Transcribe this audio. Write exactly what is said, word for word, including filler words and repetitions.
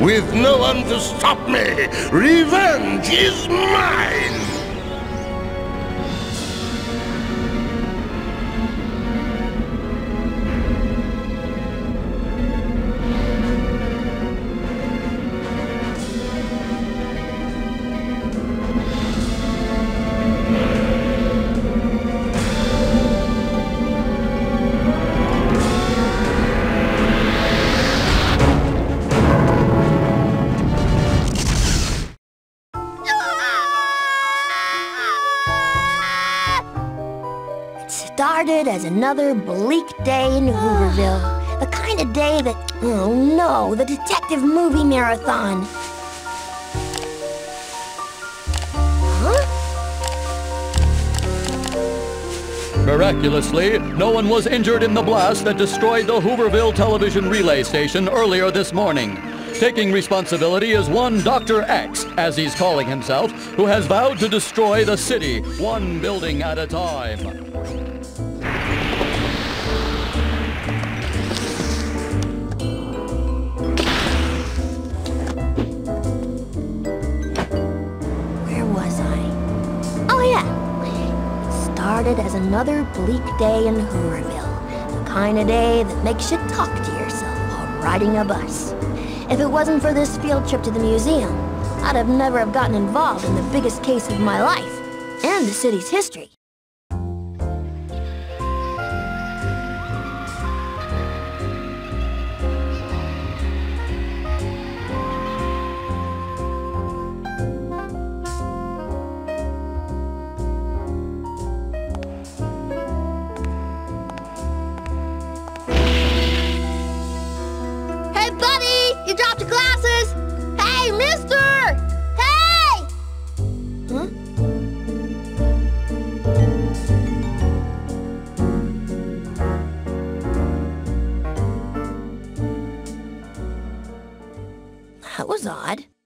With no one to stop me, revenge is mine! Started as another bleak day in Hooverville. The kind of day that, oh no, the detective movie marathon. Huh? Miraculously, no one was injured in the blast that destroyed the Hooverville Television Relay Station earlier this morning. Taking responsibility is one Doctor X, as he's calling himself, who has vowed to destroy the city, one building at a time. Started as another bleak day in Hooverville. The kind of day that makes you talk to yourself while riding a bus. If it wasn't for this field trip to the museum, I'd have never have gotten involved in the biggest case of my life and the city's history. That was odd.